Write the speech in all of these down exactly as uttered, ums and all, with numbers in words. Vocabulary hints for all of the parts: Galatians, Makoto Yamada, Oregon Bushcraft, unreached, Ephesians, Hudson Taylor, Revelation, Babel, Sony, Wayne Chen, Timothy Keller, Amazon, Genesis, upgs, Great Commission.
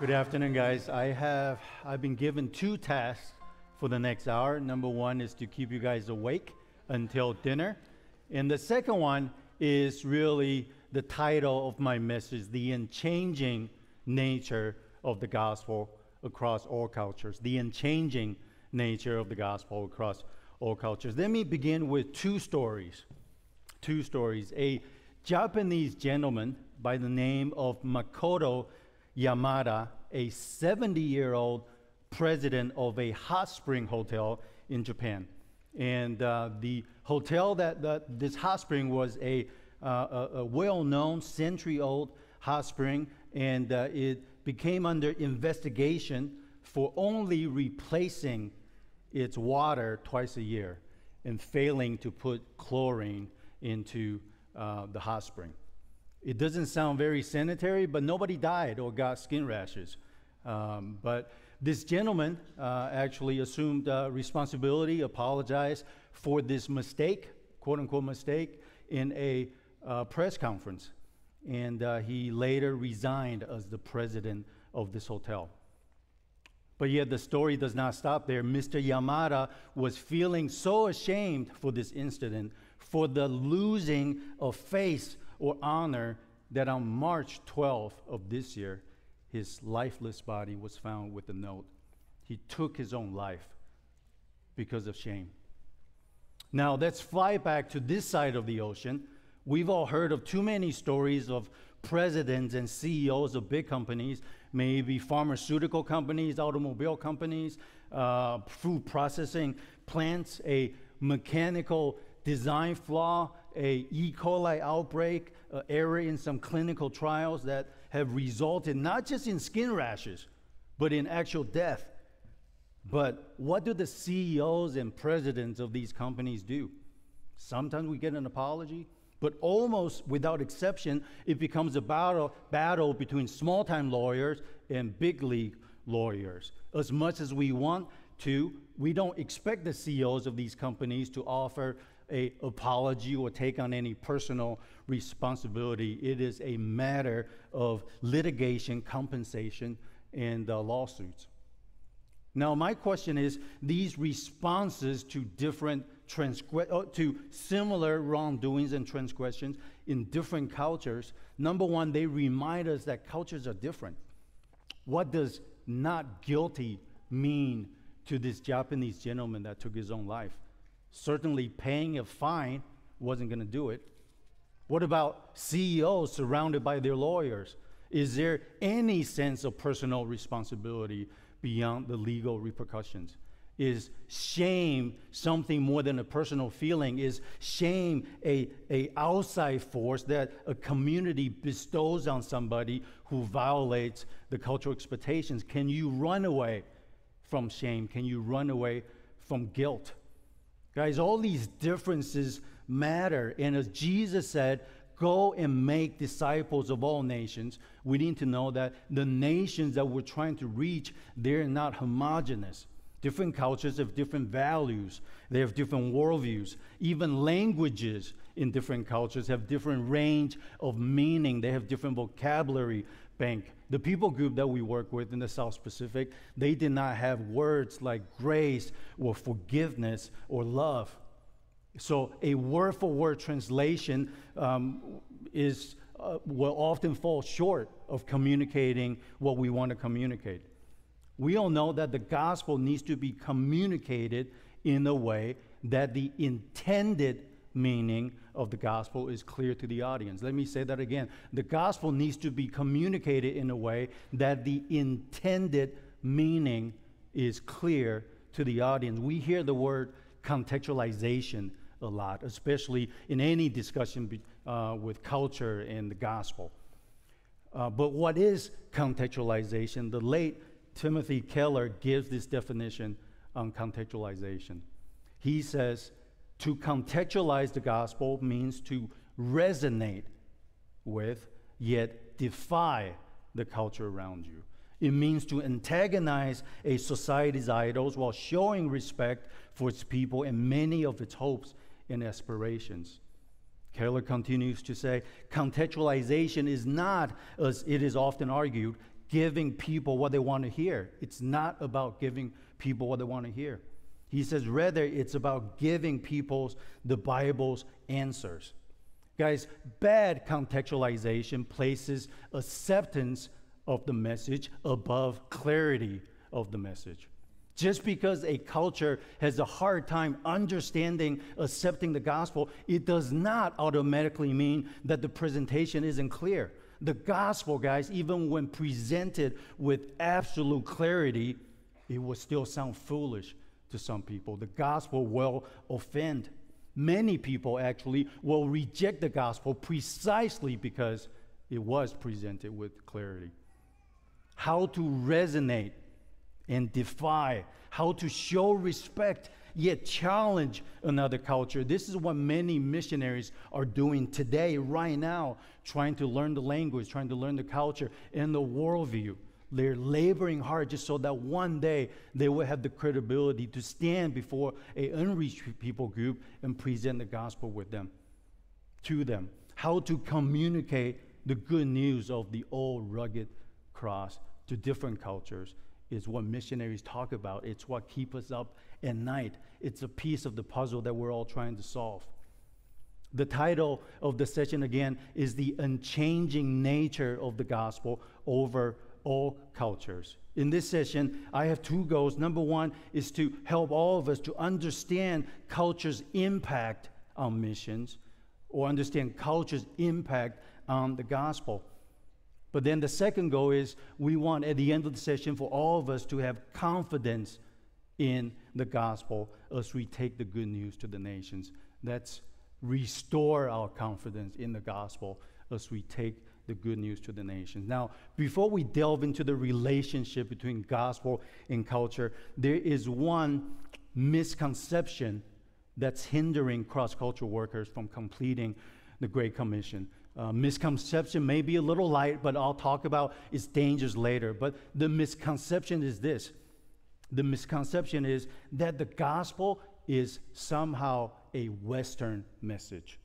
Good afternoon, guys. I have, I've been given two tasks for the next hour. Number one is to keep you guys awake until dinner. And the second one is really the title of my message, the unchanging nature of the gospel across all cultures. The unchanging nature of the gospel across all cultures. Let me begin with two stories. Two stories. A Japanese gentleman by the name of Makoto Yamada, a seventy-year-old president of a hot spring hotel in Japan. And uh, the hotel that, that this hot spring was a, uh, a, a well-known century-old hot spring, and uh, it became under investigation for only replacing its water twice a year and failing to put chlorine into uh, the hot spring. It doesn't sound very sanitary, but nobody died or got skin rashes. Um, but this gentleman uh, actually assumed uh, responsibility, apologized for this mistake, quote-unquote mistake, in a uh, press conference. And uh, he later resigned as the president of this hotel. But yet the story does not stop there. Mister Yamada was feeling so ashamed for this incident, for the losing of face or honor, that on March twelfth of this year, his lifeless body was found with a note. He took his own life because of shame. Now let's fly back to this side of the ocean. We've all heard of too many stories of presidents and C E Os of big companies, maybe pharmaceutical companies, automobile companies, uh, food processing plants, a mechanical design flaw, a E. coli outbreak, uh, error in some clinical trials that have resulted not just in skin rashes, but in actual death. But what do the C E Os and presidents of these companies do? Sometimes we get an apology, but almost without exception, it becomes a battle, battle between small-time lawyers and big-league lawyers. As much as we want to, we don't expect the C E Os of these companies to offer an apology or take on any personal responsibility. It is a matter of litigation, compensation, and uh, lawsuits. Now, my question is, these responses to different transgre- to similar wrongdoings and transgressions in different cultures, number one, they remind us that cultures are different. What does not guilty mean to this Japanese gentleman that took his own life? Certainly paying a fine wasn't going to do it. What about C E Os surrounded by their lawyers? Is there any sense of personal responsibility beyond the legal repercussions? Is shame something more than a personal feeling? Is shame a, a outside force that a community bestows on somebody who violates the cultural expectations? Can you run away from shame? Can you run away from guilt? Guys, all these differences matter, and as Jesus said, go and make disciples of all nations. We need to know that the nations that we're trying to reach, they're not homogeneous. Different cultures have different values. They have different worldviews. Even languages in different cultures have different range of meaning. They have different vocabulary bank. The people group that we work with in the South Pacific, they did not have words like grace or forgiveness or love. So a word-for-word translation um, is, uh, will often fall short of communicating what we want to communicate. We all know that the gospel needs to be communicated in a way that the intended meaning of the gospel is clear to the audience. Let me say that again. The gospel needs to be communicated in a way that the intended meaning is clear to the audience. We hear the word contextualization a lot, especially in any discussion be, uh, with culture and the gospel. Uh, but what is contextualization? The late Timothy Keller gives this definition on contextualization. He says, to contextualize the gospel means to resonate with, yet defy the culture around you. It means to antagonize a society's idols while showing respect for its people and many of its hopes and aspirations. Keller continues to say, contextualization is not, as it is often argued, giving people what they want to hear. It's not about giving people what they want to hear. He says, rather, it's about giving people the Bible's answers. Guys, bad contextualization places acceptance of the message above clarity of the message. Just because a culture has a hard time understanding, accepting the gospel, it does not automatically mean that the presentation isn't clear. The gospel, guys, even when presented with absolute clarity, it will still sound foolish to some people. The gospel will offend. Many people actually will reject the gospel precisely because it was presented with clarity. How to resonate and defy, how to show respect, yet challenge another culture. This is what many missionaries are doing today, right now, trying to learn the language, trying to learn the culture and the worldview. They're laboring hard just so that one day they will have the credibility to stand before an unreached people group and present the gospel with them, to them. How to communicate the good news of the old rugged cross to different cultures is what missionaries talk about. It's what keeps us up at night. It's a piece of the puzzle that we're all trying to solve. The title of the session, again, is The Unchanging Nature of the Gospel Over All Cultures. In this session, I have two goals. Number one is to help all of us to understand culture's impact on missions, or understand culture's impact on the gospel. But then the second goal is we want, at the end of the session, for all of us to have confidence in the gospel as we take the good news to the nations. Let's restore our confidence in the gospel as we take the good news to the nations. Now, before we delve into the relationship between gospel and culture, there is one misconception that's hindering cross-cultural workers from completing the Great Commission. Uh, misconception may be a little light, but I'll talk about its dangers later. But the misconception is this. The misconception is that the gospel is somehow a Western message.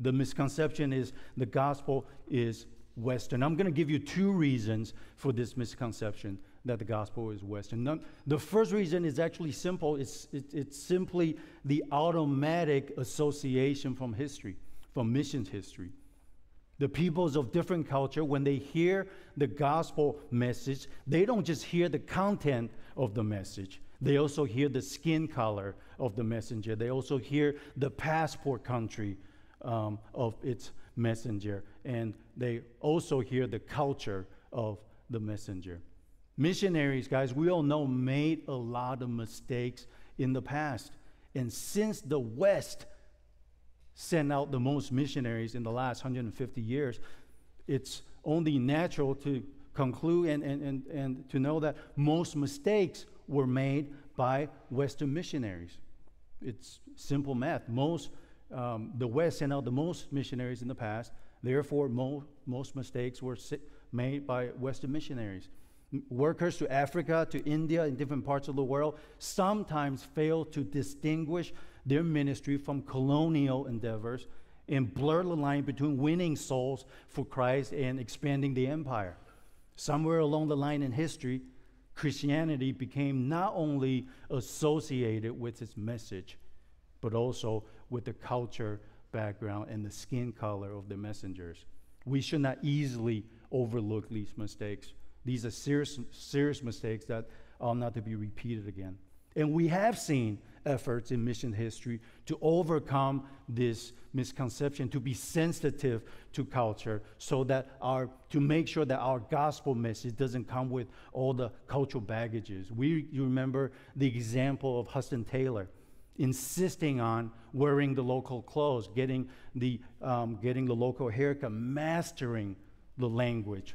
The misconception is the gospel is Western. I'm going to give you two reasons for this misconception that the gospel is Western. The first reason is actually simple. It's, it, it's simply the automatic association from history. From missions history. The peoples of different culture, when they hear the gospel message, they don't just hear the content of the message. They also hear the skin color of the messenger. They also hear the passport country um, of its messenger. And they also hear the culture of the messenger. Missionaries, guys, we all know, made a lot of mistakes in the past. And since the West sent out the most missionaries in the last one hundred fifty years, it's only natural to conclude and, and, and, and to know that most mistakes were made by Western missionaries. It's simple math. Most, um, the West sent out the most missionaries in the past, therefore mo most mistakes were si made by Western missionaries. M workers to Africa, to India, in different parts of the world, sometimes fail to distinguish their ministry from colonial endeavors and blur the line between winning souls for Christ and expanding the empire. Somewhere along the line in history, Christianity became not only associated with its message, but also with the culture, background, and the skin color of the messengers. We should not easily overlook these mistakes. These are serious, serious mistakes that are not to be repeated again. And we have seen efforts in mission history to overcome this misconception, to be sensitive to culture, so that our, to make sure that our gospel message doesn't come with all the cultural baggages. We, you remember the example of Hudson Taylor insisting on wearing the local clothes, getting the, um, getting the local haircut, mastering the language.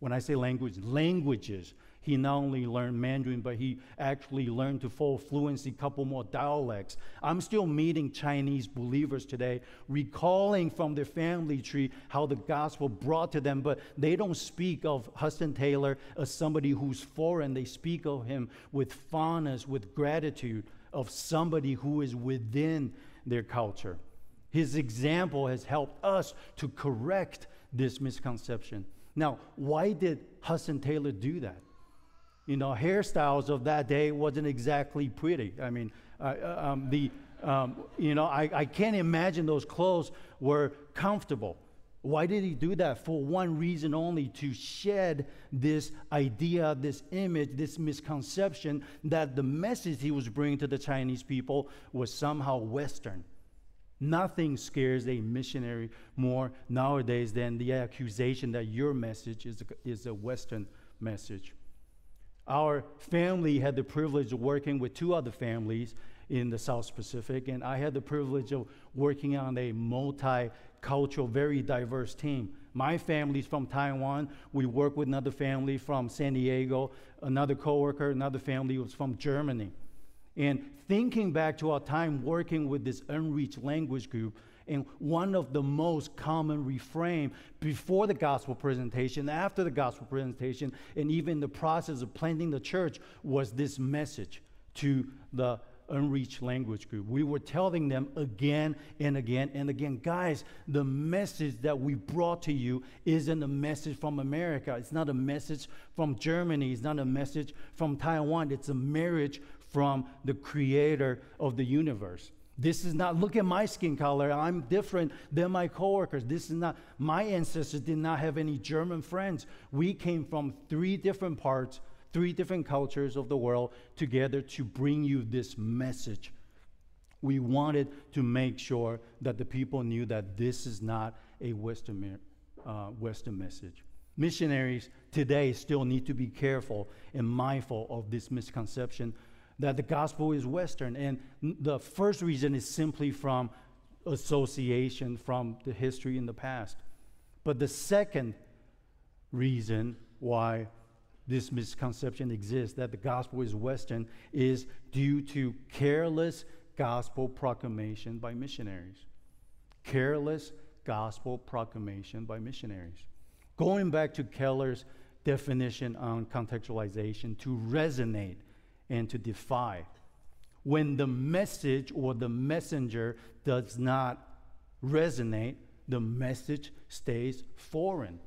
When I say language, languages. He not only learned Mandarin, but he actually learned to full fluency, a couple more dialects. I'm still meeting Chinese believers today, recalling from their family tree how the gospel brought to them, but they don't speak of Hudson Taylor as somebody who's foreign. They speak of him with fondness, with gratitude, of somebody who is within their culture. His example has helped us to correct this misconception. Now, why did Hudson Taylor do that? You know, hairstyles of that day wasn't exactly pretty. I mean, uh, um, the, um, you know, I, I can't imagine those clothes were comfortable. Why did he do that? For one reason only, to shed this idea, this image, this misconception that the message he was bringing to the Chinese people was somehow Western. Nothing scares a missionary more nowadays than the accusation that your message is a, is a Western message. Our family had the privilege of working with two other families in the South Pacific, and I had the privilege of working on a multicultural, very diverse team. My family's from Taiwan. We work with another family from San Diego, another coworker, another family was from Germany. And thinking back to our time working with this unreached language group, and one of the most common refrain before the gospel presentation, after the gospel presentation, and even the process of planting the church was this message to the unreached language group. We were telling them again and again and again, guys, the message that we brought to you isn't a message from America. It's not a message from Germany. It's not a message from Taiwan. It's a marriage from the creator of the universe. This is not, look at my skin color, I'm different than my coworkers. This is not, my ancestors did not have any German friends. We came from three different parts, three different cultures of the world together to bring you this message. We wanted to make sure that the people knew that this is not a Western, uh, Western message. Missionaries today still need to be careful and mindful of this misconception that the gospel is Western. And the first reason is simply from association, from the history in the past. But the second reason why this misconception exists, that the gospel is Western, is due to careless gospel proclamation by missionaries. Careless gospel proclamation by missionaries. Going back to Keller's definition on contextualization, to resonate and to defy. When the message or the messenger does not resonate, the message stays foreign.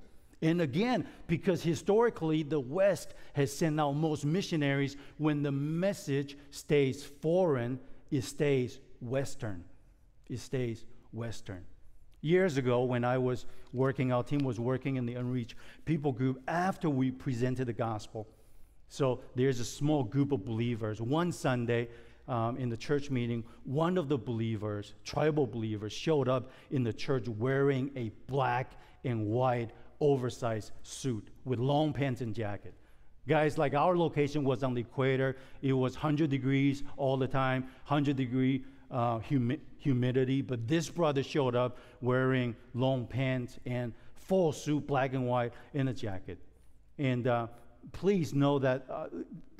And again, because historically the West has sent out most missionaries, when the message stays foreign, it stays Western. It stays Western. Years ago, when I was working, our team was working in the Unreached People Group after we presented the gospel. So there's a small group of believers. One Sunday um, in the church meeting, one of the believers, tribal believers, showed up in the church wearing a black and white oversized suit with long pants and jacket. Guys, like our location was on the equator. It was one hundred degrees all the time, one hundred degree uh, humi humidity. But this brother showed up wearing long pants and full suit, black and white, and a jacket. And uh, please know that uh,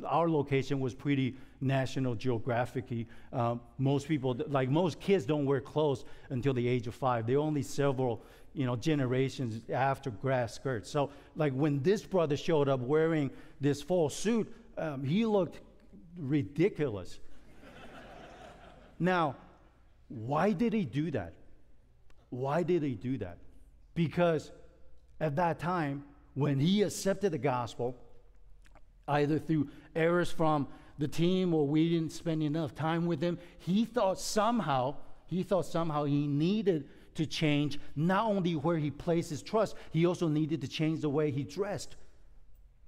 our location was pretty National Geographic-y. Uh, most people, like most kids, don't wear clothes until the age of five. They're only several, you know, generations after grass skirts. So, like when this brother showed up wearing this full suit, um, he looked ridiculous. Now, why did he do that? Why did he do that? Because at that time, when he accepted the gospel, either through errors from the team or we didn't spend enough time with him, he thought somehow, he thought somehow he needed to change not only where he placed his trust, he also needed to change the way he dressed.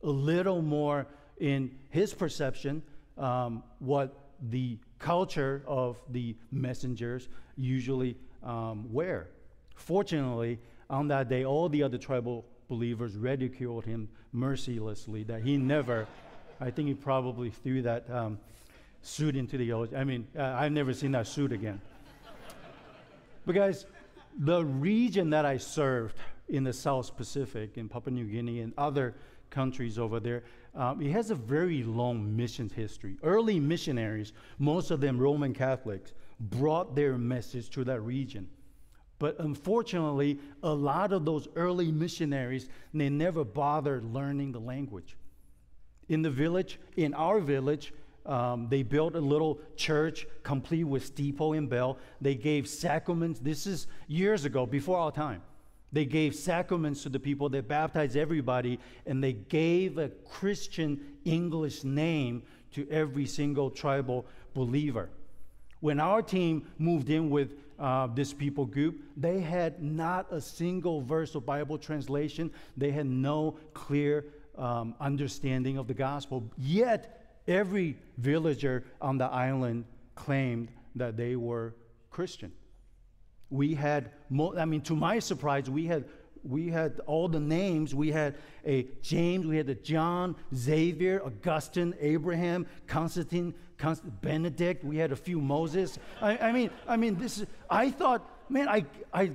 A little more in his perception, um, what the culture of the messengers usually um, wear. Fortunately, on that day, all the other tribal believers ridiculed him mercilessly that he never, I think he probably threw that um, suit into the ocean. I mean, uh, I've never seen that suit again. But guys, the region that I served in the South Pacific, in Papua New Guinea and other countries over there, um, it has a very long missions history. Early missionaries, most of them Roman Catholics, brought their message to that region. But unfortunately, a lot of those early missionaries, they never bothered learning the language. In the village, in our village, um, they built a little church complete with steeple and bell. They gave sacraments. This is years ago, before our time. They gave sacraments to the people. They baptized everybody, and they gave a Christian English name to every single tribal believer. When our team moved in with uh, this people group, they had not a single verse of Bible translation. They had no clear um, understanding of the gospel. Yet, every villager on the island claimed that they were Christian. We had, mo I mean, to my surprise, we had, we had all the names. We had a James, we had a John, Xavier, Augustine, Abraham, Constantine, Const Benedict. We had a few Moses. I, I mean, I mean, this is, I thought, man, I, I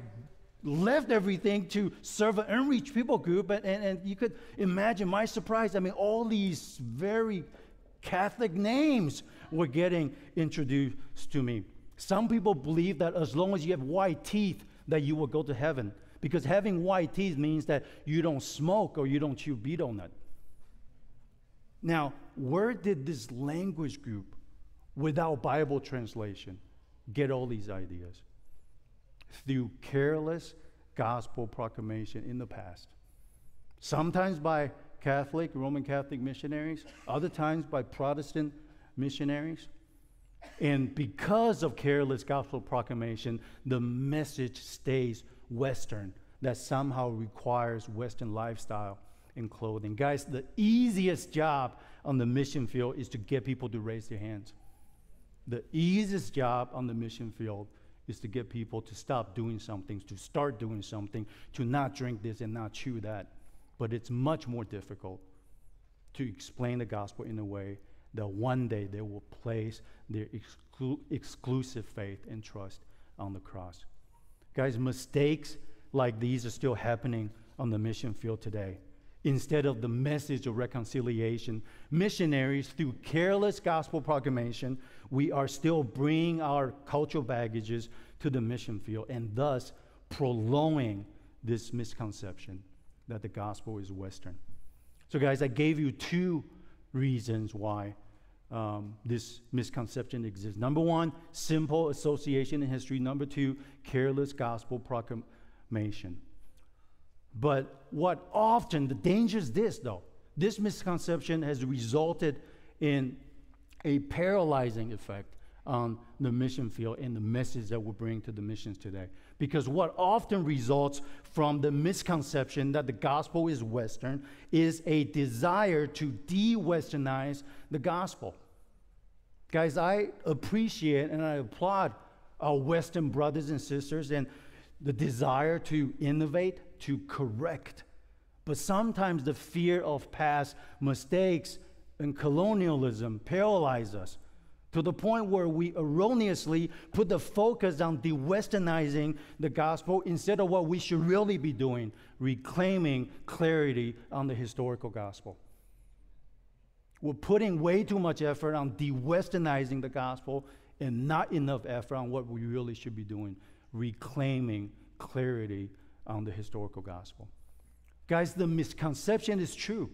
left everything to serve an unreached people group, and, and, and you could imagine my surprise. I mean, all these very Catholic names were getting introduced to me. Some people believe that as long as you have white teeth, that you will go to heaven. Because having white teeth means that you don't smoke or you don't chew betel nut. Now, where did this language group, without Bible translation, get all these ideas? Through careless gospel proclamation in the past. Sometimes by Catholic, Roman Catholic missionaries, other times by Protestant missionaries. And because of careless gospel proclamation, the message stays Western, that somehow requires Western lifestyle and clothing. Guys, the easiest job on the mission field is to get people to raise their hands. The easiest job on the mission field is to get people to stop doing something, to start doing something, to not drink this and not chew that. But it's much more difficult to explain the gospel in a way that one day they will place their exclu exclusive faith and trust on the cross. Guys, mistakes like these are still happening on the mission field today. Instead of the message of reconciliation, missionaries, through careless gospel proclamation, we are still bringing our cultural baggages to the mission field and thus prolonging this misconception that the gospel is Western. So guys, I gave you two reasons why um, this misconception exists. Number one, simple association in history. Number two, careless gospel proclamation. But what often, the danger is this though, this misconception has resulted in a paralyzing effect on the mission field and the message that we bring to the missions today. Because what often results from the misconception that the gospel is Western is a desire to de-Westernize the gospel. Guys, I appreciate and I applaud our Western brothers and sisters and the desire to innovate, to correct. But sometimes the fear of past mistakes and colonialism paralyze us, to the point where we erroneously put the focus on de-Westernizing the gospel instead of what we should really be doing, reclaiming clarity on the historical gospel. We're putting way too much effort on de-Westernizing the gospel and not enough effort on what we really should be doing, reclaiming clarity on the historical gospel. Guys, the misconception is true.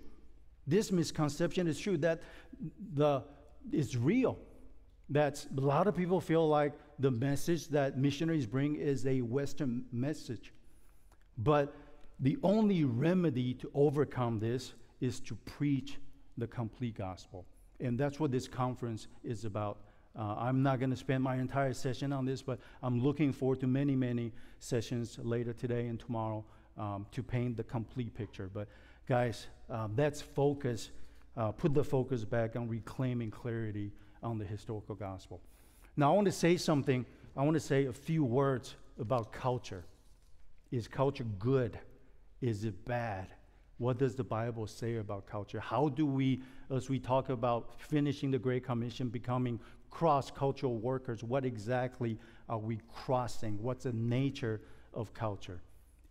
This misconception is true that the, it's real. That's, a lot of people feel like the message that missionaries bring is a Western message. But the only remedy to overcome this is to preach the complete gospel. And that's what this conference is about. Uh, I'm not going to spend my entire session on this, but I'm looking forward to many, many sessions later today and tomorrow um, to paint the complete picture. But guys, uh, that's focus. Uh, put the focus back on reclaiming clarity on the historical gospel. Now I want to say something, I want to say a few words about culture. Is culture good? Is it bad? What does the Bible say about culture? How do we, as we talk about finishing the Great Commission, becoming cross-cultural workers, what exactly are we crossing? What's the nature of culture?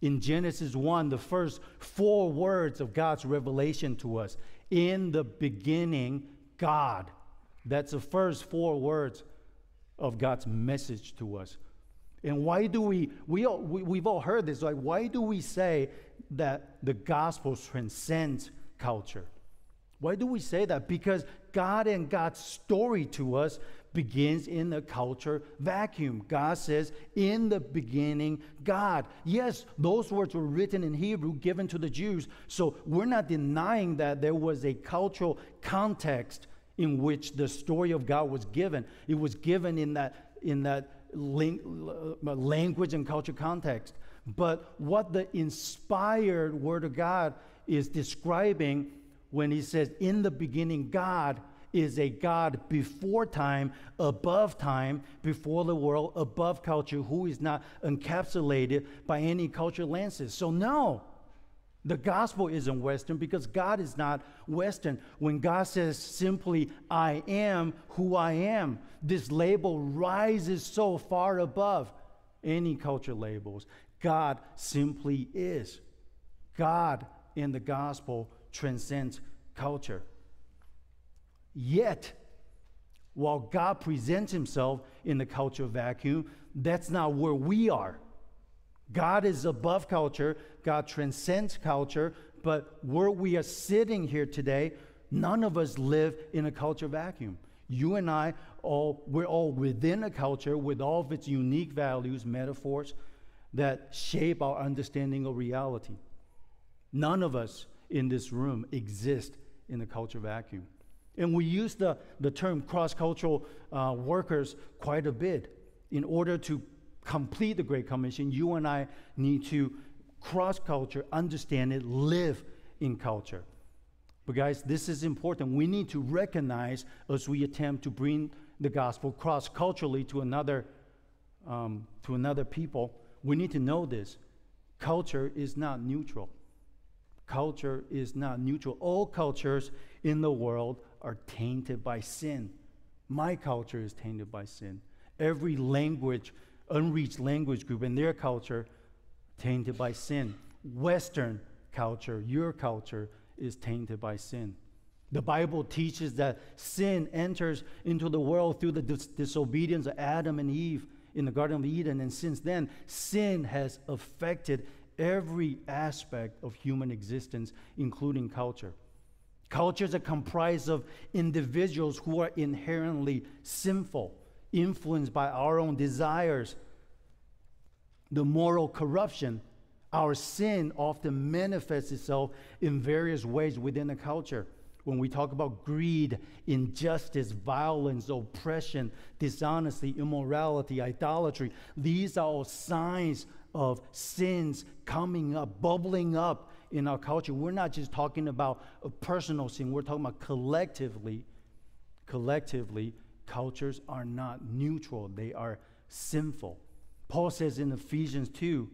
In Genesis one, the first four words of God's revelation to us, in the beginning, God. That's the first four words of God's message to us. And why do we, we all, we we've all heard this, like why do we say that the gospel transcends culture? Why do we say that? Because God and God's story to us begins in the culture vacuum. God says, in the beginning, God. Yes, those words were written in Hebrew, given to the Jews. So we're not denying that there was a cultural context in which the story of God was given. It was given in that, in that language and culture context. But what the inspired Word of God is describing when he says, in the beginning, God, is a God before time, above time, before the world, above culture, who is not encapsulated by any cultural lenses. So no, the gospel isn't Western because God is not Western. When God says simply, I am who I am, this label rises so far above any cultural labels. God simply is. God in the gospel transcends culture. Yet, while God presents himself in the culture vacuum, that's not where we are. God is above culture. God transcends culture. But where we are sitting here today, none of us live in a culture vacuum. You and I, all, we're all within a culture with all of its unique values, metaphors, that shape our understanding of reality. None of us in this room exist in a culture vacuum. And we use the, the term cross-cultural uh, workers quite a bit. In order to complete the Great Commission, you and I need to cross culture, understand it, live in culture. But guys, this is important. We need to recognize as we attempt to bring the gospel cross-culturally to another, um, to another people, we need to know this. Culture is not neutral. Culture is not neutral. All cultures in the world are tainted by sin. My culture is tainted by sin. Every language, unreached language group in their culture, tainted by sin. Western culture, your culture, is tainted by sin. The Bible teaches that sin enters into the world through the dis disobedience of Adam and Eve in the Garden of Eden, and since then, sin has affected every aspect of human existence, including culture. Cultures are comprised of individuals who are inherently sinful, influenced by our own desires. The moral corruption, our sin, often manifests itself in various ways within the culture. When we talk about greed, injustice, violence, oppression, dishonesty, immorality, idolatry, these are all signs of sins coming up, bubbling up in our culture. We're not just talking about a personal sin. We're talking about collectively. Collectively, cultures are not neutral. They are sinful. Paul says in Ephesians two,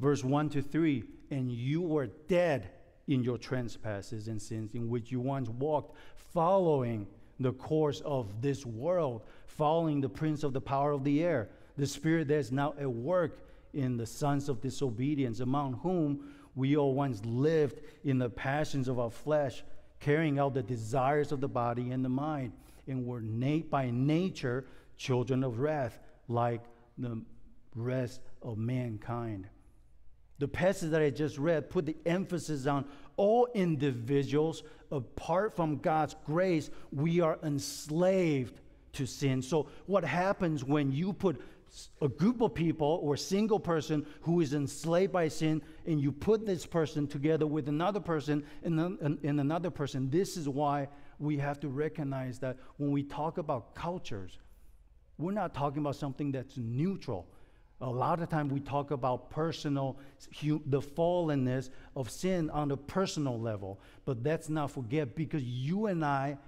verse one to three, and you were dead in your trespasses and sins in which you once walked, following the course of this world, following the prince of the power of the air, the spirit that is now at work in the sons of disobedience, among whom we all once lived in the passions of our flesh, carrying out the desires of the body and the mind, and were na- by nature children of wrath, like the rest of mankind. The passage that I just read put the emphasis on all individuals. Apart from God's grace, we are enslaved to sin. So what happens when you put a group of people or a single person who is enslaved by sin, and you put this person together with another person and, and, and another person? This is why we have to recognize that when we talk about cultures, we're not talking about something that's neutral. A lot of time we talk about personal, the fallenness of sin on a personal level, but let's not forget, because you and I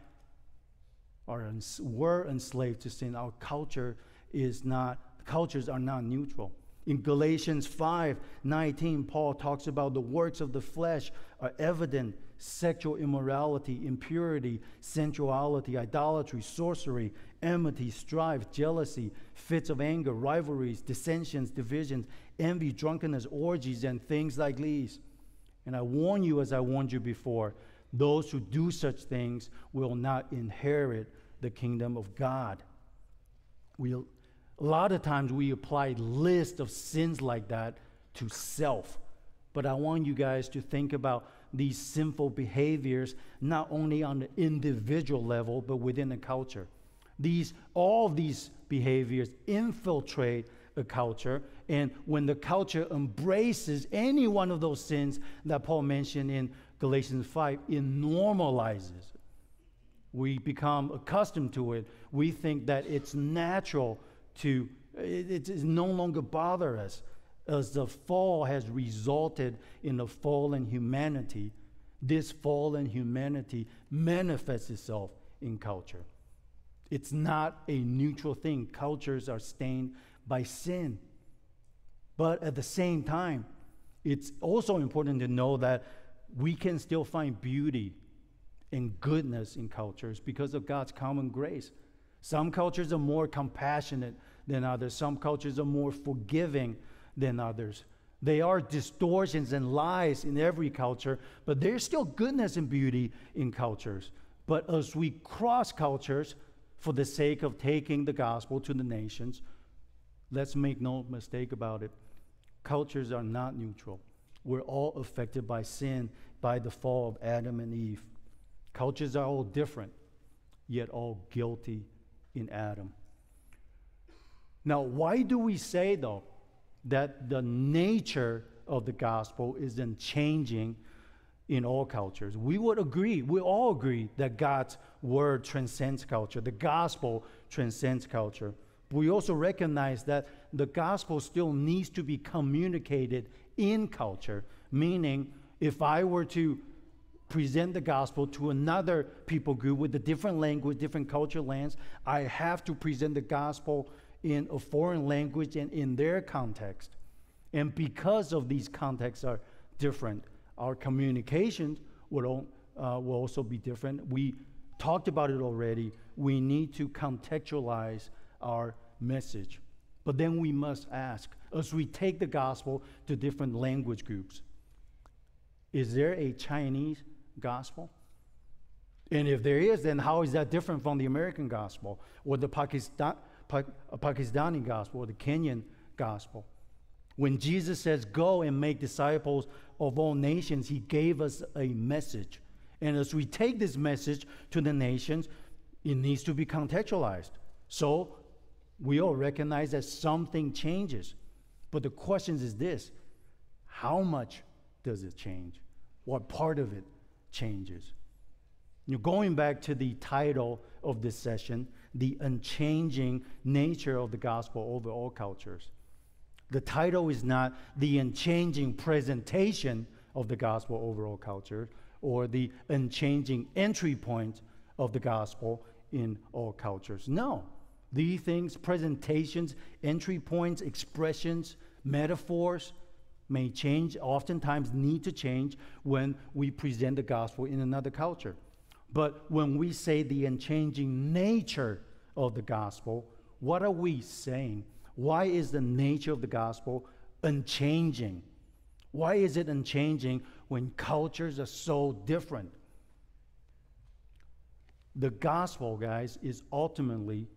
are ens- were enslaved to sin. Our culture is not Cultures are not neutral. In Galatians five nineteen, Paul talks about the works of the flesh are evident: sexual immorality, impurity, sensuality, idolatry, sorcery, enmity, strife, jealousy, fits of anger, rivalries, dissensions, divisions, envy, drunkenness, orgies, and things like these. And I warn you, as I warned you before, those who do such things will not inherit the kingdom of God. We'll A lot of times we apply lists of sins like that to self. But I want you guys to think about these sinful behaviors, not only on the individual level, but within a culture. These, all these behaviors infiltrate a culture, and when the culture embraces any one of those sins that Paul mentioned in Galatians five, it normalizes. We become accustomed to it. We think that it's natural to, it is no longer bother us. As the fall has resulted in the fallen humanity, this fallen humanity manifests itself in culture. It's not a neutral thing. Cultures are stained by sin. But at the same time, it's also important to know that we can still find beauty and goodness in cultures because of God's common grace. Some cultures are more compassionate than others. Some cultures are more forgiving than others. There are distortions and lies in every culture, but there's still goodness and beauty in cultures. But as we cross cultures for the sake of taking the gospel to the nations, let's make no mistake about it, cultures are not neutral. We're all affected by sin, by the fall of Adam and Eve. Cultures are all different, yet all guilty in Adam. Now, why do we say, though, that the nature of the gospel isn't changing in all cultures? We would agree, we all agree that God's word transcends culture. The gospel transcends culture. We also recognize that the gospel still needs to be communicated in culture, meaning if I were to present the gospel to another people group with a different language, different cultural lens, I have to present the gospel in a foreign language and in their context. And because of these contexts are different, our communications will, uh, will also be different. We talked about it already. We need to contextualize our message. But then we must ask, as we take the gospel to different language groups, is there a Chinese gospel? And if there is, then how is that different from the American gospel or the Pakistan, pa Pakistani gospel or the Kenyan gospel? When Jesus says, go and make disciples of all nations, he gave us a message. And as we take this message to the nations, it needs to be contextualized. So we all recognize that something changes. But the question is this, how much does it change? What part of it changes? You're going back to the title of this session, the unchanging nature of the gospel over all cultures. The title is not the unchanging presentation of the gospel over all cultures or the unchanging entry point of the gospel in all cultures. No. These things, presentations, entry points, expressions, metaphors may change, oftentimes need to change when we present the gospel in another culture. But when we say the unchanging nature of the gospel, what are we saying? Why is the nature of the gospel unchanging? Why is it unchanging when cultures are so different? The gospel, guys, is ultimately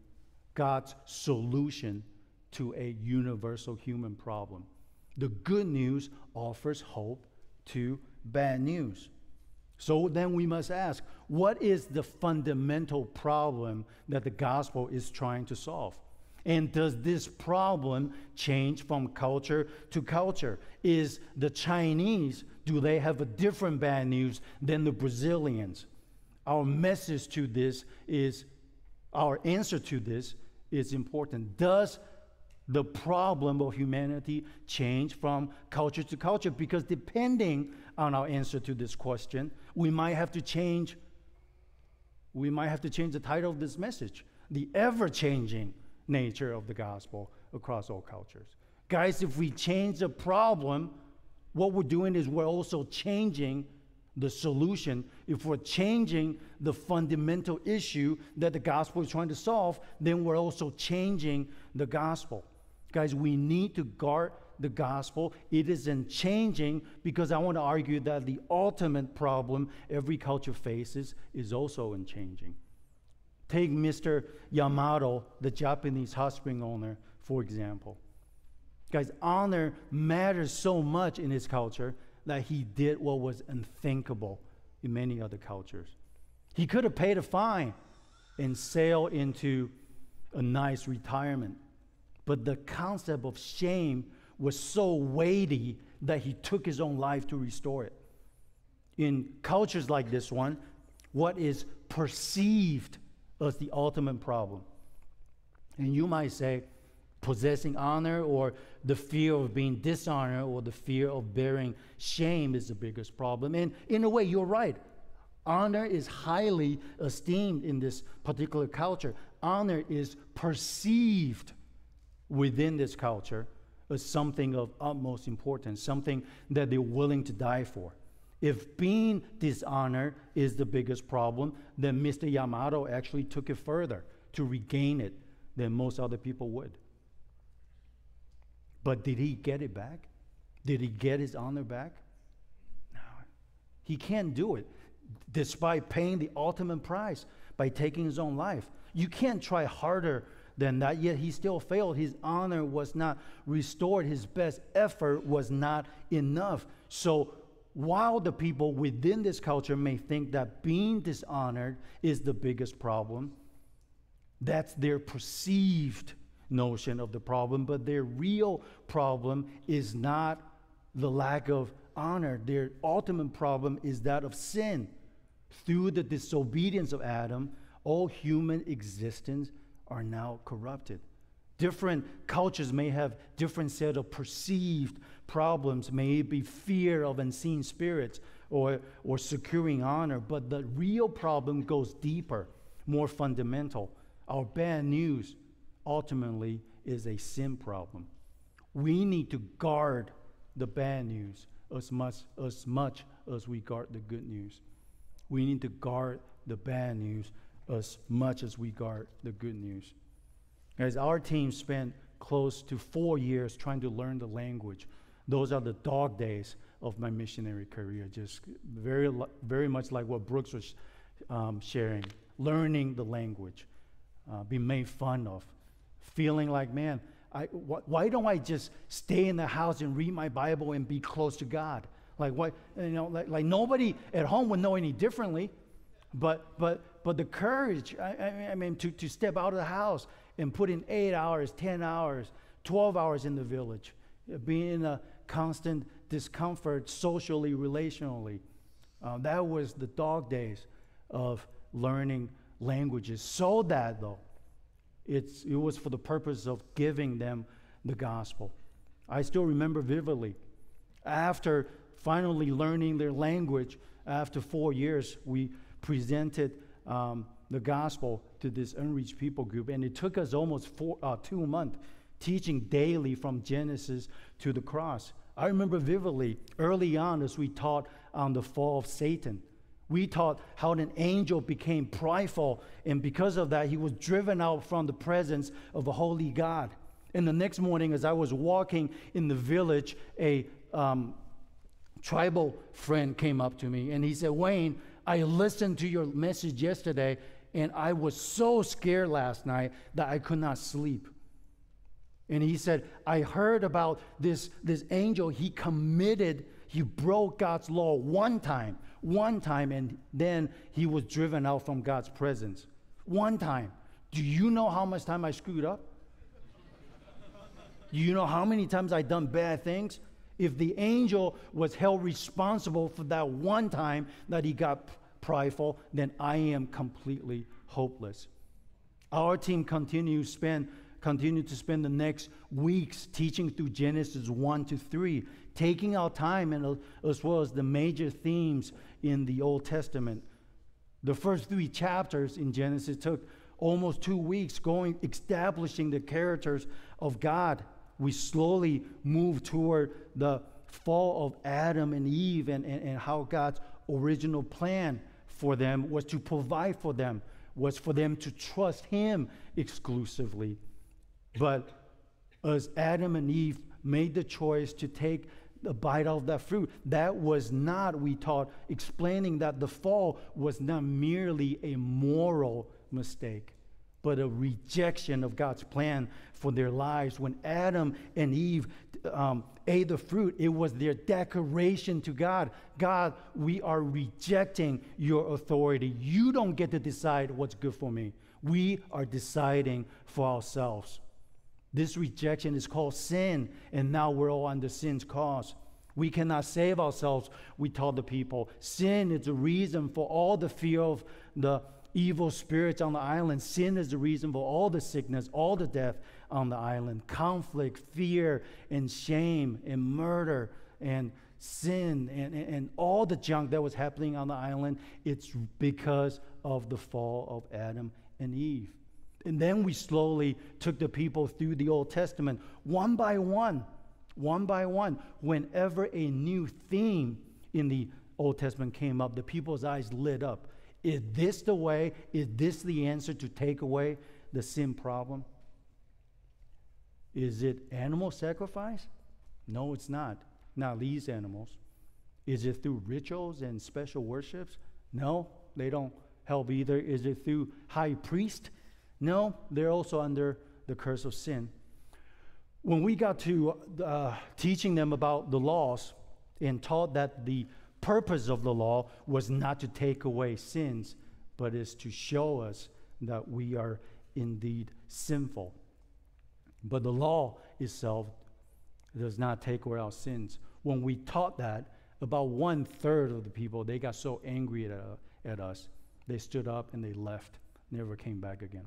God's solution to a universal human problem. The good news offers hope to bad news. So then we must ask, what is the fundamental problem that the gospel is trying to solve? And does this problem change from culture to culture? Is the Chinese, do they have a different bad news than the Brazilians? Our message to this is, our answer to this is important. Does the problem of humanity change from culture to culture? Because depending on our answer to this question, we might have to change, we might have to change the title of this message, the ever-changing nature of the gospel across all cultures. Guys, if we change the problem, what we're doing is we're also changing the solution. If we're changing the fundamental issue that the gospel is trying to solve, then we're also changing the gospel. Guys, we need to guard the gospel. It isn't changing because I want to argue that the ultimate problem every culture faces is also unchanging. Take Mister Yamada, the Japanese hot spring owner, for example. Guys, honor matters so much in his culture that he did what was unthinkable in many other cultures. He could have paid a fine and sailed into a nice retirement, but the concept of shame was so weighty that he took his own life to restore it. In cultures like this one, what is perceived as the ultimate problem? And you might say, possessing honor, or the fear of being dishonored, or the fear of bearing shame is the biggest problem. And in a way, you're right. Honor is highly esteemed in this particular culture. Honor is perceived within this culture as something of utmost importance, something that they're willing to die for. If being dishonored is the biggest problem, then Mister Yamada actually took it further to regain it than most other people would. But did he get it back? Did he get his honor back? No. He can't do it, despite paying the ultimate price by taking his own life. You can't try harder than that, yet he still failed. His honor was not restored. His best effort was not enough. So while the people within this culture may think that being dishonored is the biggest problem, that's their perceived notion of the problem, but their real problem is not the lack of honor. Their ultimate problem is that of sin. Through the disobedience of Adam, all human existence are now corrupted. Different cultures may have different set of perceived problems, may it be fear of unseen spirits or, or securing honor, but the real problem goes deeper, more fundamental. Our bad news ultimately is a sin problem. We need to guard the bad news as much, as much as we guard the good news. We need to guard the bad news as much as we guard the good news. Guys, our team spent close to four years trying to learn the language. Those are the dog days of my missionary career, just very, very much like what Brooks was um, sharing, learning the language, uh, being made fun of, feeling like, man, I, wh why don't I just stay in the house and read my Bible and be close to God? Like, what, you know, like, like nobody at home would know any differently, but, but, but the courage, I, I mean, to, to step out of the house and put in eight hours, ten hours, twelve hours in the village, being in a constant discomfort socially, relationally. Uh, that was the dog days of learning languages. So that, though, It's, it was for the purpose of giving them the gospel. I still remember vividly, after finally learning their language, after four years, we presented um, the gospel to this unreached people group, and it took us almost four, uh, two months, teaching daily from Genesis to the cross. I remember vividly, early on, as we taught on the fall of Satan, we taught how an angel became prideful, and because of that, he was driven out from the presence of a holy God. And the next morning, as I was walking in the village, a um, tribal friend came up to me, and he said, "Wayne, I listened to your message yesterday, and I was so scared last night that I could not sleep." And he said, "I heard about this, this angel. He committed, he broke God's law one time. One time, and then he was driven out from God's presence. One time. Do you know how much time I screwed up? Do you know how many times I done bad things? If the angel was held responsible for that one time that he got prideful, then I am completely hopeless." Our team continued, spend, continued to spend the next weeks teaching through Genesis one to three, taking our time, and uh, as well as the major themes in the Old Testament. The first three chapters in Genesis took almost two weeks going, establishing the characters of God. We slowly moved toward the fall of Adam and Eve, and, and, and how God's original plan for them was to provide for them, was for them to trust him exclusively. But as Adam and Eve made the choice to take a bite of that fruit, that was not, we taught, explaining that the fall was not merely a moral mistake, but a rejection of God's plan for their lives. When Adam and Eve um, ate the fruit, it was their declaration to God. God, we are rejecting your authority. You don't get to decide what's good for me. We are deciding for ourselves. This rejection is called sin, and now we're all under sin's cause. We cannot save ourselves, we tell the people. Sin is the reason for all the fear of the evil spirits on the island. Sin is the reason for all the sickness, all the death on the island. Conflict, fear, and shame, and murder, and sin, and, and, and all the junk that was happening on the island, it's because of the fall of Adam and Eve. And then we slowly took the people through the Old Testament, one by one, one by one. Whenever a new theme in the Old Testament came up, the people's eyes lit up. Is this the way? Is this the answer to take away the sin problem? Is it animal sacrifice? No, it's not. Not these animals. Is it through rituals and special worships? No, they don't help either. Is it through high priest? No, they're also under the curse of sin. When we got to uh, teaching them about the laws and taught that the purpose of the law was not to take away sins, but is to show us that we are indeed sinful. But the law itself does not take away our sins. When we taught that, about one-third of the people, they got so angry at, uh, at us, they stood up and they left, never came back again.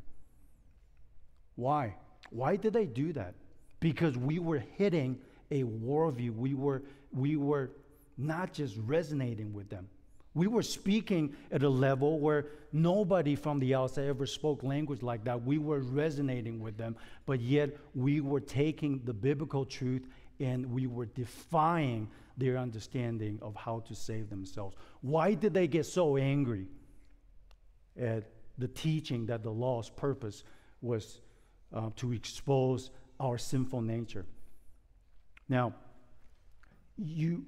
Why? Why did they do that? Because we were hitting a worldview. We were, we were not just resonating with them. We were speaking at a level where nobody from the outside ever spoke language like that. We were resonating with them, but yet we were taking the biblical truth and we were defying their understanding of how to save themselves. Why did they get so angry at the teaching that the law's purpose was uh, to expose our sinful nature? Now, you,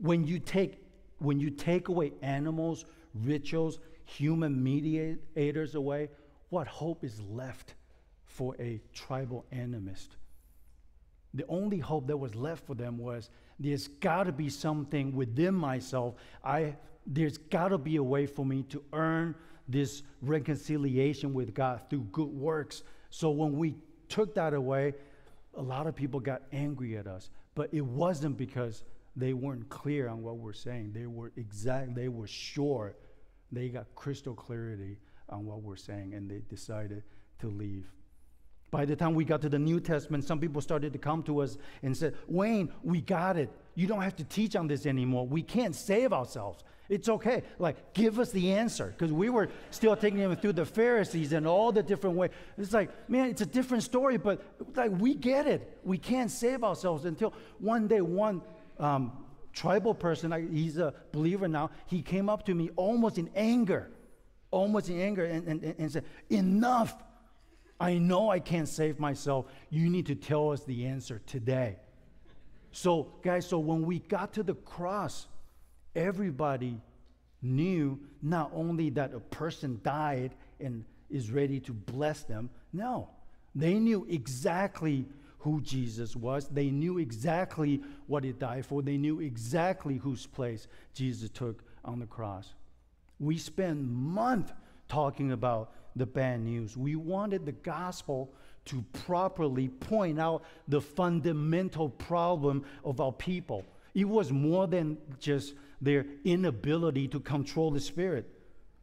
when you take when you take away animals, rituals, human mediators away, what hope is left for a tribal animist? The only hope that was left for them was, there's got to be something within myself. I there's got to be a way for me to earn this reconciliation with God through good works. So when we took that away, a lot of people got angry at us, but it wasn't because they weren't clear on what we're saying. They were exact, they were sure, they got crystal clarity on what we're saying, and they decided to leave. By the time we got to the New Testament, some people started to come to us and said, Wayne, we got it. You don't have to teach on this anymore. We can't save ourselves. It's okay. Like, give us the answer. Because we were still taking them through the Pharisees and all the different ways. It's like, man, it's a different story, but like, we get it. We can't save ourselves. Until one day, one um, tribal person, I, he's a believer now, he came up to me almost in anger, almost in anger, and, and, and said, enough. I know I can't save myself. You need to tell us the answer today. So, guys, so when we got to the cross, everybody knew not only that a person died and is ready to bless them. No, they knew exactly who Jesus was. They knew exactly what he died for. They knew exactly whose place Jesus took on the cross. We spent months talking about the bad news. We wanted the gospel to properly point out the fundamental problem of our people. It was more than just their inability to control the spirit,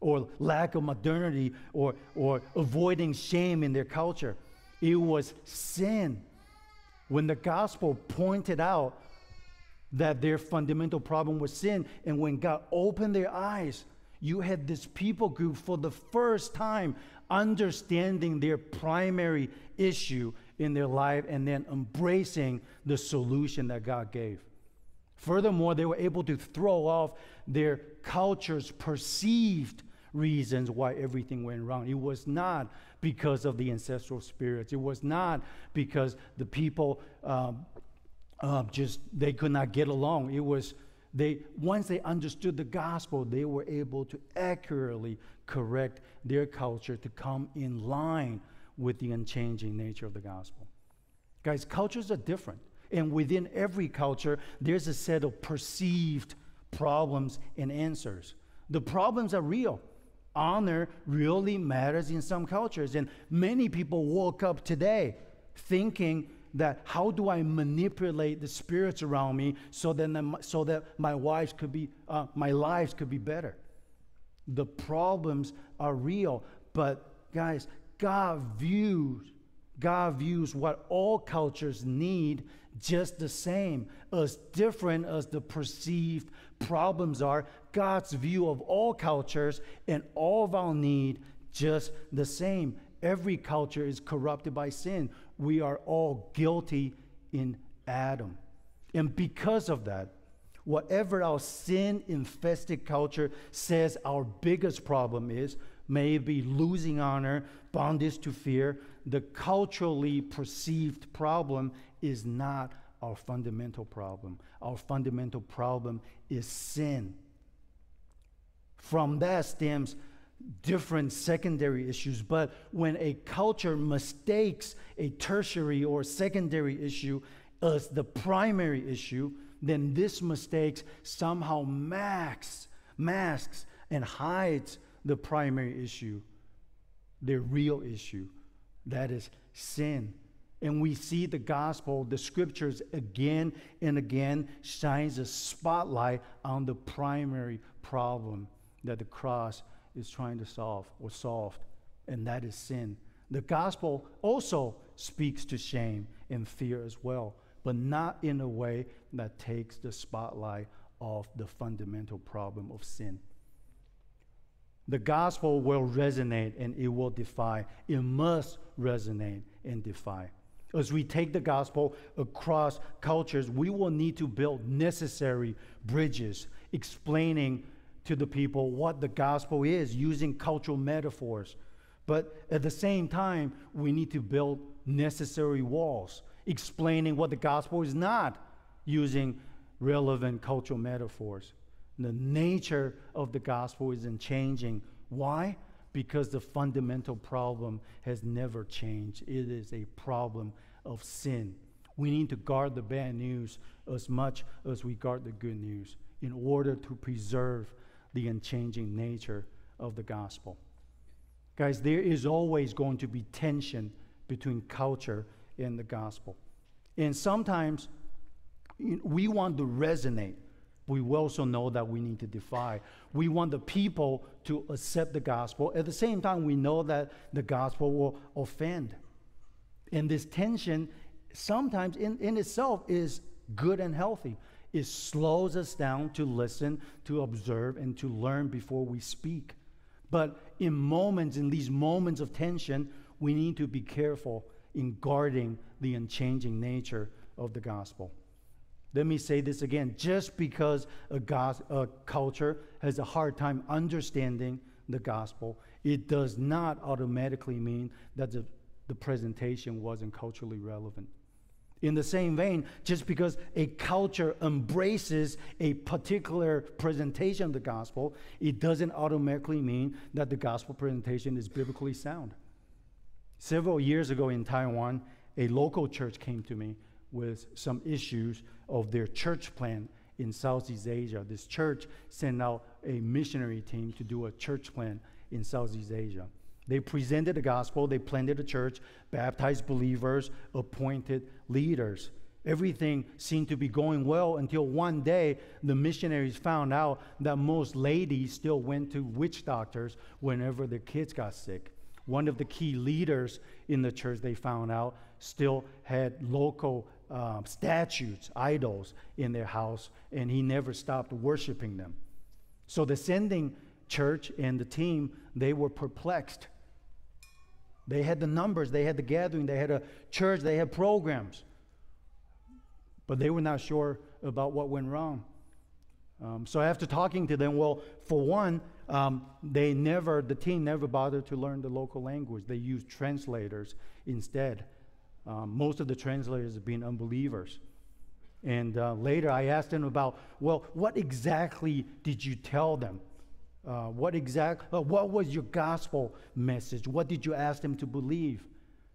or lack of modernity, or, or avoiding shame in their culture. It was sin. When the gospel pointed out that their fundamental problem was sin, and when God opened their eyes, you had this people group for the first time understanding their primary issue in their life and then embracing the solution that God gave. Furthermore, they were able to throw off their culture's perceived reasons why everything went wrong. It was not because of the ancestral spirits. It was not because the people um, uh, just, they could not get along. It was, they, once they understood the gospel, they were able to accurately correct their culture to come in line with the unchanging nature of the gospel. Guys, cultures are different. And within every culture, there's a set of perceived problems and answers. The problems are real. Honor really matters in some cultures. And many people woke up today thinking that, how do I manipulate the spirits around me so that, so that my, wives could be, uh, my lives could be better? The problems are real. But guys, God views, God views what all cultures need just the same. As different as the perceived problems are, God's view of all cultures and all of our need just the same. Every culture is corrupted by sin. We are all guilty in Adam. And because of that, whatever our sin-infested culture says our biggest problem is, maybe losing honor, bondage to fear, the culturally perceived problem is not our fundamental problem. Our fundamental problem is sin. From that stems different secondary issues. But when a culture mistakes a tertiary or secondary issue as the primary issue, then this mistake somehow masks, masks and hides the primary issue, the real issue, that is sin. And we see the gospel, the scriptures, again and again shines a spotlight on the primary problem that the cross is trying to solve or solved, and that is sin. The gospel also speaks to shame and fear as well, but not in a way that takes the spotlight off the fundamental problem of sin. The gospel will resonate and it will defy. It must resonate and defy. As we take the gospel across cultures, we will need to build necessary bridges, explaining to the people what the gospel is, using cultural metaphors. But at the same time, we need to build necessary walls, explaining what the gospel is not, using relevant cultural metaphors. The nature of the gospel isn't changing. Why? Because the fundamental problem has never changed. It is a problem of sin. We need to guard the bad news as much as we guard the good news in order to preserve the unchanging nature of the gospel. Guys, there is always going to be tension between culture and the gospel. And sometimes we want to resonate. We also know that we need to defy. We want the people to accept the gospel. At the same time, we know that the gospel will offend. And this tension sometimes in, in itself is good and healthy. It slows us down to listen, to observe, and to learn before we speak. But in moments, in these moments of tension, we need to be careful in guarding the unchanging nature of the gospel. Let me say this again. Just because a, a culture has a hard time understanding the gospel, it does not automatically mean that the, the presentation wasn't culturally relevant. In the same vein, just because a culture embraces a particular presentation of the gospel, it doesn't automatically mean that the gospel presentation is biblically sound. Several years ago in Taiwan, a local church came to me with some issues of their church plan in Southeast Asia. This church sent out a missionary team to do a church plan in Southeast Asia. They presented the gospel, they planted a church, baptized believers, appointed leaders. Everything seemed to be going well until one day the missionaries found out that most ladies still went to witch doctors whenever their kids got sick. One of the key leaders in the church, they found out, still had local Uh, statues, idols in their house, and he never stopped worshiping them. So the sending church and the team, they were perplexed. They had the numbers, they had the gathering, they had a church, they had programs, but they were not sure about what went wrong. Um, so after talking to them, well, for one, um, they never, the team never bothered to learn the local language. They used translators instead. Um, most of the translators have been unbelievers. And uh, later I asked them about, well, what exactly did you tell them? Uh, what exact? Uh, what was your gospel message? What did you ask them to believe?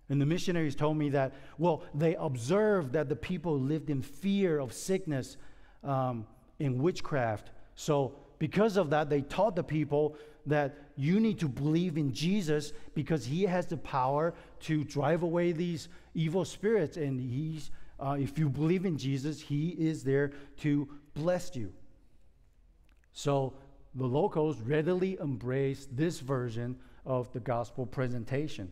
And the missionaries told me that, well, they observed that the people lived in fear of sickness um, and witchcraft. So because of that, they taught the people that you need to believe in Jesus because he has the power to drive away these evil spirits. And he's, uh, if you believe in Jesus, he is there to bless you. So the locals readily embraced this version of the gospel presentation.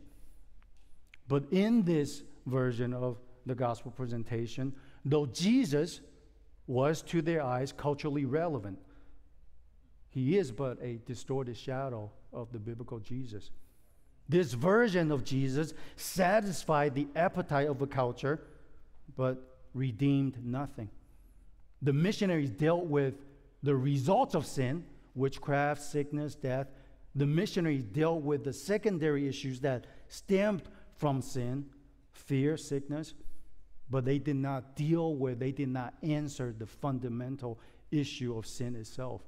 But in this version of the gospel presentation, though Jesus was to their eyes culturally relevant, he is but a distorted shadow of the biblical Jesus. This version of Jesus satisfied the appetite of a culture, but redeemed nothing. The missionaries dealt with the results of sin, witchcraft, sickness, death. The missionaries dealt with the secondary issues that stemmed from sin, fear, sickness, but they did not deal with, they did not answer the fundamental issue of sin itself.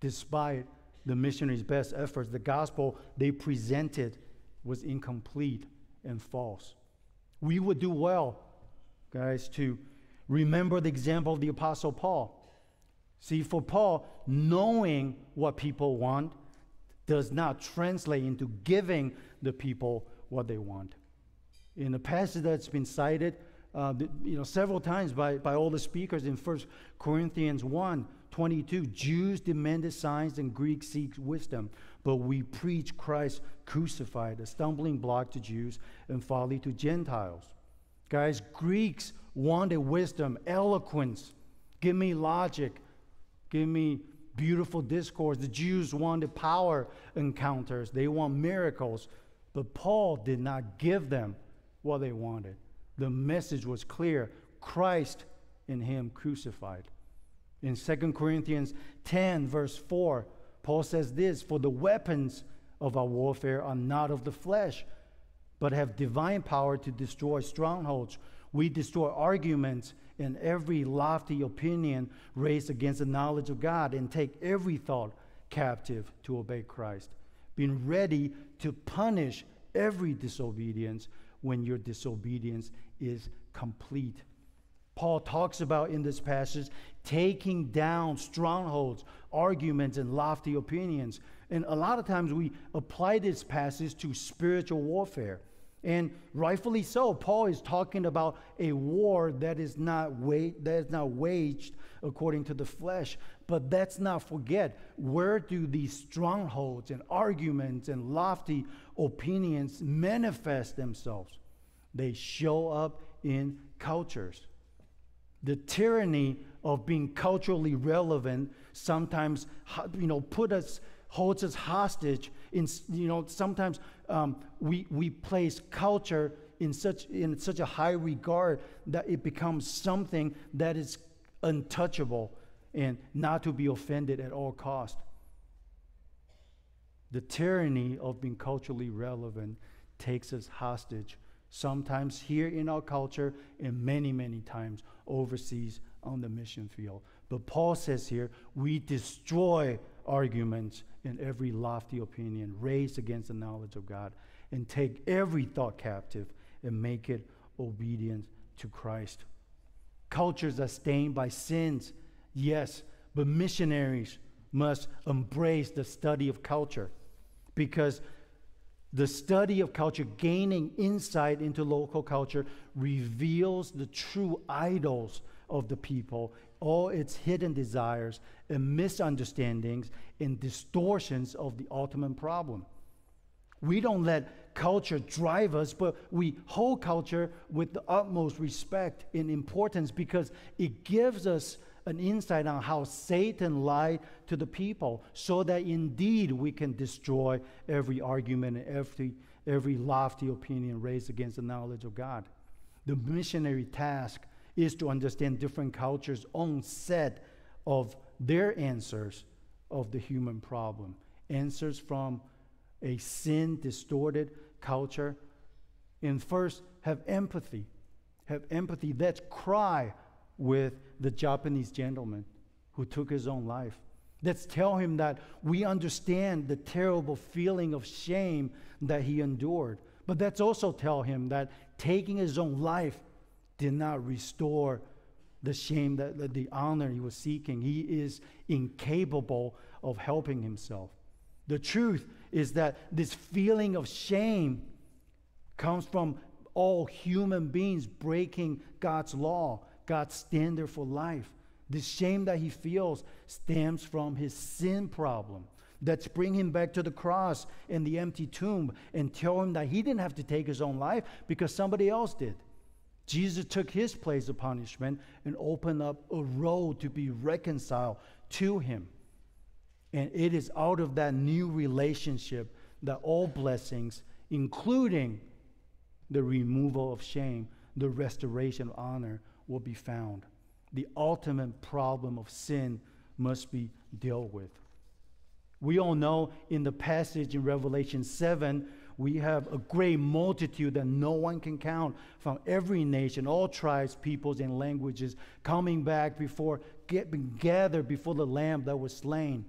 Despite the missionaries' best efforts, the gospel they presented was incomplete and false. We would do well, guys, to remember the example of the Apostle Paul. See, for Paul, knowing what people want does not translate into giving the people what they want. In the passage that's been cited uh, you know, several times by, by all the speakers in First Corinthians one, twenty-two, Jews demanded signs and Greeks seek wisdom, but we preach Christ crucified, a stumbling block to Jews and folly to Gentiles. Guys, Greeks wanted wisdom, eloquence. Give me logic. Give me beautiful discourse. The Jews wanted power encounters. They want miracles. But Paul did not give them what they wanted. The message was clear. Christ in him crucified. In Second Corinthians ten, verse four, Paul says this, "For the weapons of our warfare are not of the flesh, but have divine power to destroy strongholds. We destroy arguments and every lofty opinion raised against the knowledge of God and take every thought captive to obey Christ, being ready to punish every disobedience when your disobedience is complete." Paul talks about in this passage taking down strongholds, arguments, and lofty opinions. And a lot of times we apply this passage to spiritual warfare. And rightfully so, Paul is talking about a war that is not waged, that is not waged according to the flesh. But let's not forget, where do these strongholds and arguments and lofty opinions manifest themselves? They show up in cultures. The tyranny of being culturally relevant sometimes, you know, put us, holds us hostage. In, you know, sometimes um, we we place culture in such in such a high regard that it becomes something that is untouchable and not to be offended at all cost. The tyranny of being culturally relevant takes us hostage. Sometimes here in our culture, and many, many times overseas on the mission field. But Paul says here, we destroy arguments and every lofty opinion raised against the knowledge of God, and take every thought captive and make it obedient to Christ. Cultures are stained by sins, yes, but missionaries must embrace the study of culture, because the study of culture, gaining insight into local culture, reveals the true idols of the people, all its hidden desires and misunderstandings and distortions of the ultimate problem. We don't let culture drive us, but we hold culture with the utmost respect and importance because it gives us an insight on how Satan lied to the people, so that indeed we can destroy every argument and every, every lofty opinion raised against the knowledge of God. The missionary task is to understand different cultures' own set of their answers of the human problem. Answers from a sin-distorted culture. And first, have empathy. Have empathy. Let's cry with the Japanese gentleman who took his own life. Let's tell him that we understand the terrible feeling of shame that he endured. But let's also tell him that taking his own life did not restore the shame, that the honor he was seeking. He is incapable of helping himself. The truth is that this feeling of shame comes from all human beings breaking God's law, God's standard for life. The shame that he feels stems from his sin problem. Let's bring him back to the cross and the empty tomb and tell him that he didn't have to take his own life because somebody else did. Jesus took his place of punishment and opened up a road to be reconciled to him. And it is out of that new relationship that all blessings, including the removal of shame, the restoration of honor, will be found. The ultimate problem of sin must be dealt with. We all know in the passage in Revelation seven, we have a great multitude that no one can count from every nation, all tribes, peoples, and languages coming back before, get, gathered before the Lamb that was slain.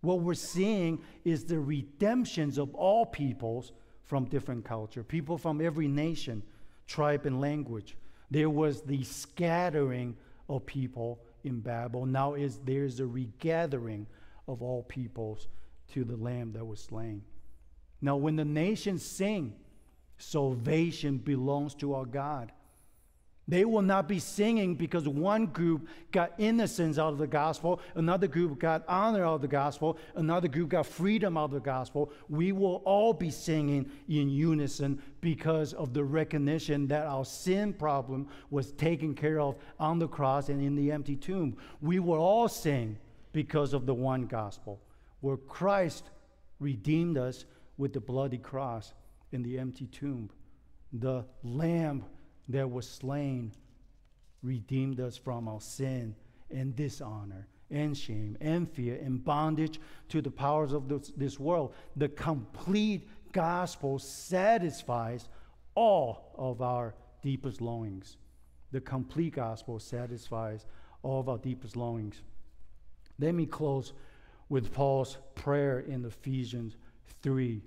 What we're seeing is the redemptions of all peoples from different culture, people from every nation, tribe, and language. There was the scattering of people in Babel. Now is there's a regathering of all peoples to the Lamb that was slain. Now when the nations sing, salvation belongs to our God, they will not be singing because one group got innocence out of the gospel, another group got honor out of the gospel, another group got freedom out of the gospel. We will all be singing in unison because of the recognition that our sin problem was taken care of on the cross and in the empty tomb. We will all sing because of the one gospel, where Christ redeemed us with the bloody cross and the empty tomb. The Lamb that was slain redeemed us from our sin and dishonor and shame and fear and bondage to the powers of this, this world. The complete gospel satisfies all of our deepest longings. The complete gospel satisfies all of our deepest longings. Let me close with Paul's prayer in Ephesians three.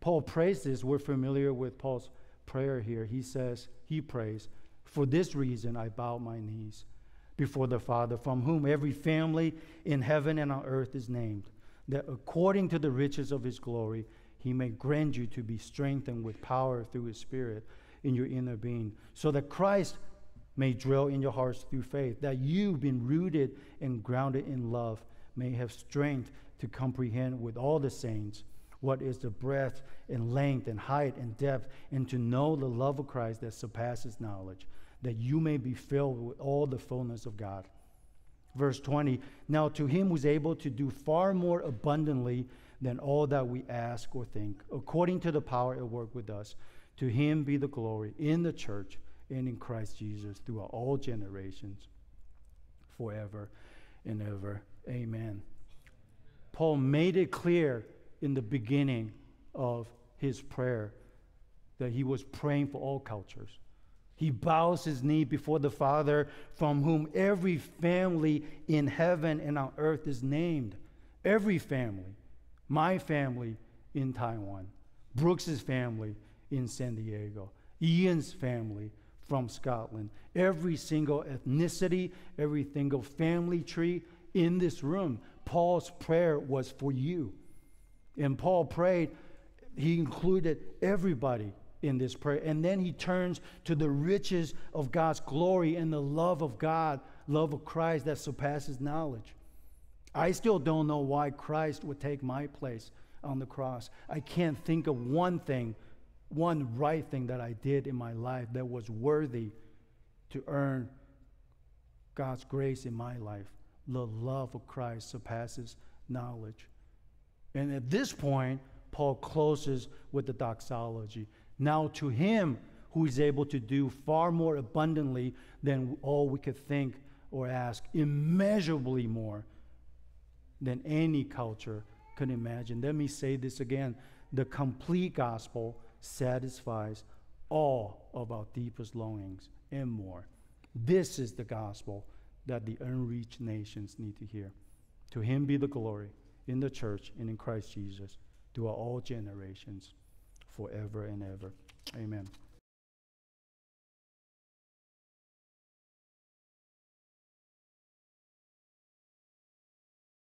Paul prays this. We're familiar with Paul's prayer here. He says, he prays, "For this reason I bow my knees before the Father, from whom every family in heaven and on earth is named, that according to the riches of his glory he may grant you to be strengthened with power through his Spirit in your inner being, so that Christ may dwell in your hearts through faith, that you, being rooted and grounded in love, may have strength to comprehend with all the saints what is the breadth and length and height and depth, and to know the love of Christ that surpasses knowledge, that you may be filled with all the fullness of God." Verse twenty, "Now to him who is able to do far more abundantly than all that we ask or think, according to the power at work with us, to him be the glory in the church and in Christ Jesus throughout all generations, forever and ever. Amen." Paul made it clear in the beginning of his prayer that he was praying for all cultures. He bows his knee before the Father, from whom every family in heaven and on earth is named. Every family. My family in Taiwan, Brooks's family in San Diego, Ian's family from Scotland, every single ethnicity, every single family tree in this room. Paul's prayer was for you. And Paul prayed, he included everybody in this prayer. And then he turns to the riches of God's glory and the love of God, love of Christ that surpasses knowledge. I still don't know why Christ would take my place on the cross. I can't think of one thing, one right thing that I did in my life that was worthy to earn God's grace in my life. The love of Christ surpasses knowledge. And at this point, Paul closes with the doxology. "Now to him who is able to do far more abundantly than all we could think or ask, immeasurably more than any culture could imagine." Let me say this again. The complete gospel satisfies all of our deepest longings and more. This is the gospel that the unreached nations need to hear. To him be the glory in the church and in Christ Jesus throughout all generations, forever and ever. Amen.